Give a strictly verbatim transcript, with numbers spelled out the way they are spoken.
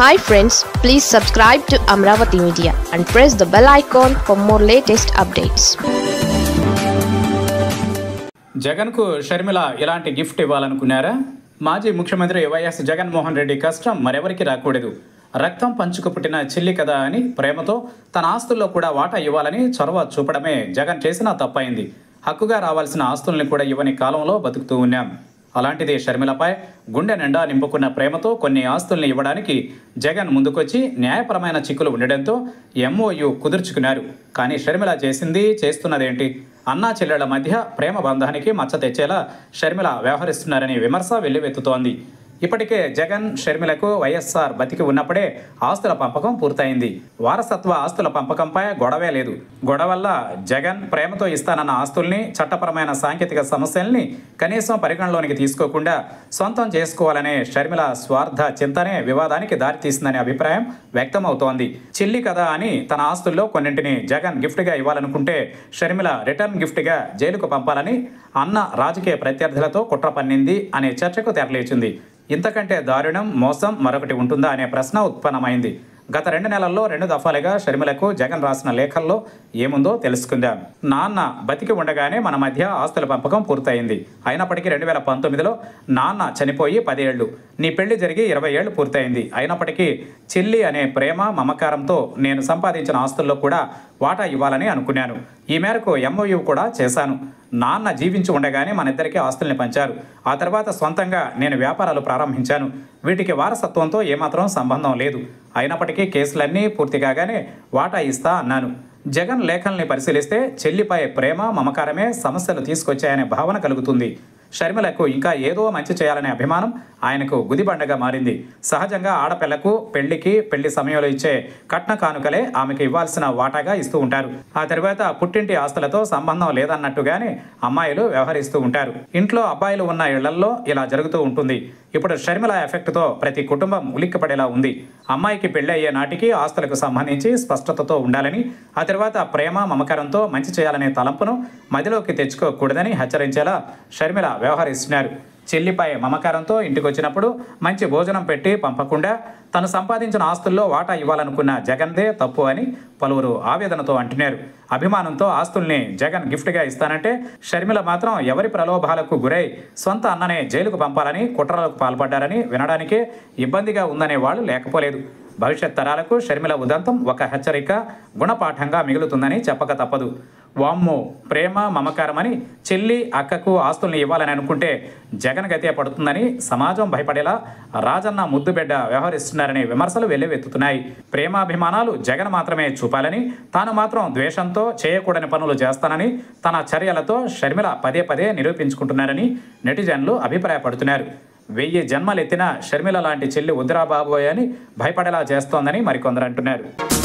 Hi friends, please subscribe to Amaravathi Media and press the bell icon for more latest updates. Jaganku Sharmila Ilanti gift Valanukunara, Maji Mukhyamantri Y S R Jagan Mohan Reddy custom Marevariki Rakudadu, Raktam Panchukuputina Chilli Kada Ani, Premato, Tanastulo Kuda Vata Yuvalani, Chorva Chupadame, Jagan Chesana Tapaindi, Hakuga Ravalsina Astulni Kuda Yuvani Kalamlo, Batukutunnam. అలాంటిది షర్మిలపై గుండె నిండా నింపుకున్న ప్రేమతో కొన్ని ఆస్తుల్ని ఇవ్వడానికి జగన్ ముందుకొచ్చి న్యాయపరమైన చిక్కులు ఉండడంతో ఎంఓయు కుదుర్చుకున్నారు. కానీ షర్మిల చేసింది చేస్తున్నదేంటి? అన్నా చెల్లెల మధ్య ప్రేమ బంధానికి మచ్చ తెచ్చేలా షర్మిల వ్యవహరిస్తున్నారని విమర్శ వెల్లువెత్తుతోంది. ఇప్పటికే జగన్ షర్మిలకు వైఎస్ఆర్ బతికి ఉన్నప్పుడే ఆస్తుల పంపకం పూర్తయింది. వారసత్వ ఆస్తుల పంపకంపై గొడవే లేదు. గొడవల్ల జగన్ ప్రేమతో ఇస్తానన్న ఆస్తుల్ని, చట్టపరమైన సాంకేతిక సమస్యల్ని కనీసం పరిగణలోనికి తీసుకోకుండా సొంతం చేసుకోవాలనే షర్మిల స్వార్థ చింతనే వివాదానికి దారితీసిందనే అభిప్రాయం వ్యక్తమవుతోంది. చిల్లి కదా అని తన ఆస్తుల్లో కొన్నింటిని జగన్ గిఫ్ట్గా ఇవ్వాలనుకుంటే షర్మిల రిటర్న్ గిఫ్ట్గా జైలుకు పంపాలని అన్న రాజకీయ ప్రత్యర్థులతో కుట్ర పన్నింది అనే చర్చకు తెరలేచింది. ఇంతకంటే దారుణం, మోసం మరొకటి ఉంటుందా అనే ప్రశ్న ఉత్పన్నమైంది. గత రెండు నెలల్లో రెండు దఫాలుగా షర్మిలకు జగన్ రాసిన లేఖల్లో ఏముందో తెలుసుకుందాం. నాన్న బతికి ఉండగానే మన మధ్య ఆస్తుల పంపకం పూర్తయింది. అయినప్పటికీ రెండు వేల పంతొమ్మిదిలో నాన్న చనిపోయి పదేళ్లు, నీ పెళ్లి జరిగి ఇరవై ఏళ్లు పూర్తయింది. అయినప్పటికీ చెల్లి అనే ప్రేమ మమకారంతో నేను సంపాదించిన ఆస్తుల్లో కూడా వాటా ఇవ్వాలని అనుకున్నాను. ఈ మేరకు ఎంఓయూ కూడా చేశాను. నాన్న జీవించి ఉండగానే మనిద్దరికీ ఆస్తుల్ని పంచారు. ఆ తర్వాత సొంతంగా నేను వ్యాపారాలు ప్రారంభించాను. వీటికి వారసత్వంతో ఏమాత్రం సంబంధం లేదు. అయినప్పటికీ కేసులన్నీ పూర్తి కాగానే వాటా ఇస్తా అన్నాను. జగన్ లేఖల్ని పరిశీలిస్తే చెల్లిపై ప్రేమ మమకారమే సమస్యలు తీసుకొచ్చాయనే భావన కలుగుతుంది. షర్మిలకు ఇంకా ఏదో మంచి చేయాలనే అభిమానం ఆయనకు గుదిబండగా మారింది. సహజంగా ఆడపిల్లకు పెళ్లికి, పెళ్లి సమయంలో ఇచ్చే కట్న కానుకలే ఆమెకు ఇవ్వాల్సిన వాటాగా ఇస్తూ ఉంటారు. ఆ తర్వాత పుట్టింటి ఆస్తులతో సంబంధం లేదన్నట్టుగానే అమ్మాయిలు వ్యవహరిస్తూ ఉంటారు. ఇంట్లో అబ్బాయిలు ఉన్న ఇళ్లల్లో ఇలా జరుగుతూ ఉంటుంది. ఇప్పుడు షర్మిల ఎఫెక్ట్తో ప్రతి కుటుంబం ఉలిక్కిపడేలా ఉంది. అమ్మాయికి పెళ్లి అయ్యే నాటికి ఆస్తులకు సంబంధించి స్పష్టతతో ఉండాలని, ఆ తర్వాత ప్రేమ మమకారంతో మంచి చేయాలనే తలంపును మదిలోకి తెచ్చుకోకూడదని హెచ్చరించేలా షర్మిల వ్యవహరిస్తున్నారు. చెల్లిపై మమకారంతో ఇంటికి వచ్చినప్పుడు మంచి భోజనం పెట్టి పంపకుండా తను సంపాదించిన ఆస్తుల్లో వాటా ఇవ్వాలనుకున్న జగన్దే తప్పు అని పలువురు ఆవేదనతో అంటున్నారు. అభిమానంతో ఆస్తుల్ని జగన్ గిఫ్ట్గా ఇస్తానంటే షర్మిల మాత్రం ఎవరి ప్రలోభాలకు గురై సొంత అన్ననే జైలుకు పంపాలని కుట్రలకు పాల్పడ్డారని వినడానికే ఇబ్బందిగా ఉందనే వాళ్ళు లేకపోలేదు. భవిష్యత్ తరాలకు షర్మిల ఉదంతం ఒక హెచ్చరిక, గుణపాఠంగా మిగులుతుందని చెప్పక తప్పదు. వామ్మో, ప్రేమ మమకారమని చెల్లి అక్కకు ఆస్తుల్ని ఇవ్వాలని అనుకుంటే జగన్ గతే పడుతుందని సమాజం భయపడేలా రాజన్న ముద్దుబిడ్డ వ్యవహరిస్తున్నారనే విమర్శలు వెల్లువెత్తుతున్నాయి. ప్రేమాభిమానాలు జగన్ మాత్రమే చూపాలని, తాను మాత్రం ద్వేషంతో చేయకూడని పనులు చేస్తానని తన చర్యలతో షర్మిల పదే పదే నిరూపించుకుంటున్నారని నెటిజన్లు అభిప్రాయపడుతున్నారు. వెయ్యి జన్మలెత్తిన షర్మిల లాంటి చెల్లి ఉద్రాబాబోయ్ అని భయపడేలా చేస్తోందని మరికొందరు అంటున్నారు.